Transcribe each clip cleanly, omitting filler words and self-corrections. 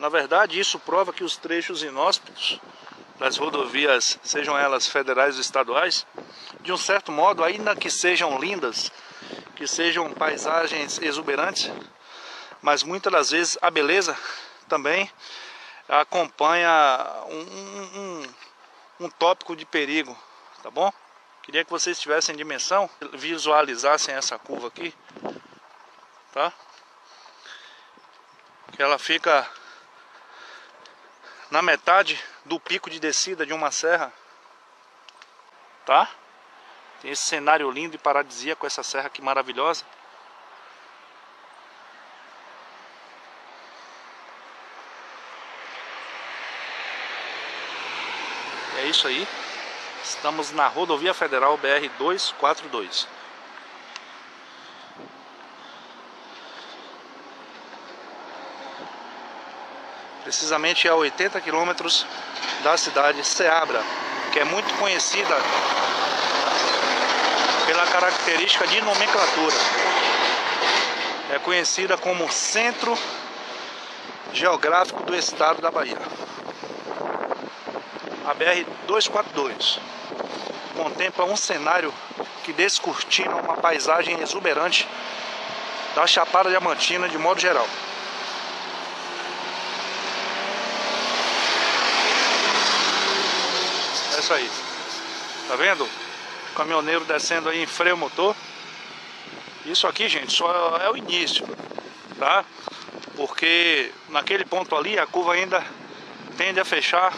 Na verdade, isso prova que os trechos inóspitos das rodovias, sejam elas federais ou estaduais, de um certo modo, ainda que sejam lindas, que sejam paisagens exuberantes, mas muitas das vezes a beleza também acompanha um tópico de perigo, tá bom? Queria que vocês tivessem dimensão, visualizassem essa curva aqui, tá? Que ela fica na metade do pico de descida de uma serra, tá? Tem esse cenário lindo e paradisíaco, essa serra aqui maravilhosa. É isso aí. Estamos na rodovia federal BR-242. Precisamente a 80 quilômetros da cidade Seabra, que é muito conhecida pela característica de nomenclatura. É conhecida como Centro Geográfico do Estado da Bahia. A BR-242 contempla um cenário que descortina uma paisagem exuberante da Chapada Diamantina de modo geral. É isso aí. Tá vendo? O caminhoneiro descendo aí em freio motor. Isso aqui, gente, só é o início, tá? Porque naquele ponto ali a curva ainda tende a fechar.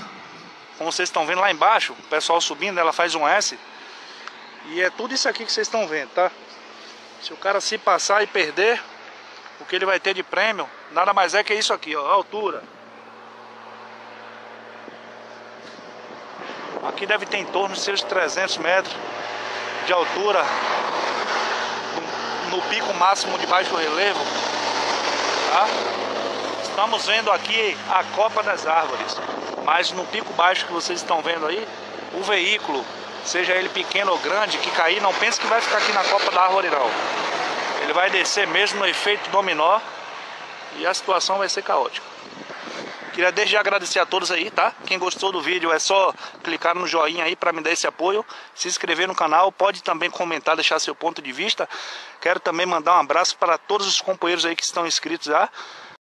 Como vocês estão vendo lá embaixo, o pessoal subindo, ela faz um S. E é tudo isso aqui que vocês estão vendo, tá? Se o cara se passar e perder, o que ele vai ter de prêmio, nada mais é que isso aqui, ó, a altura. Aqui deve ter em torno de seus 300 metros de altura, no pico máximo de baixo relevo, tá? Estamos vendo aqui a copa das árvores. Mas no pico baixo que vocês estão vendo aí, o veículo, seja ele pequeno ou grande, que cair, não pense que vai ficar aqui na copa da árvore não. Ele vai descer mesmo no efeito dominó e a situação vai ser caótica. Queria desde já agradecer a todos aí, tá? Quem gostou do vídeo é só clicar no joinha aí para me dar esse apoio, se inscrever no canal, pode também comentar, deixar seu ponto de vista. Quero também mandar um abraço para todos os companheiros aí que estão inscritos lá.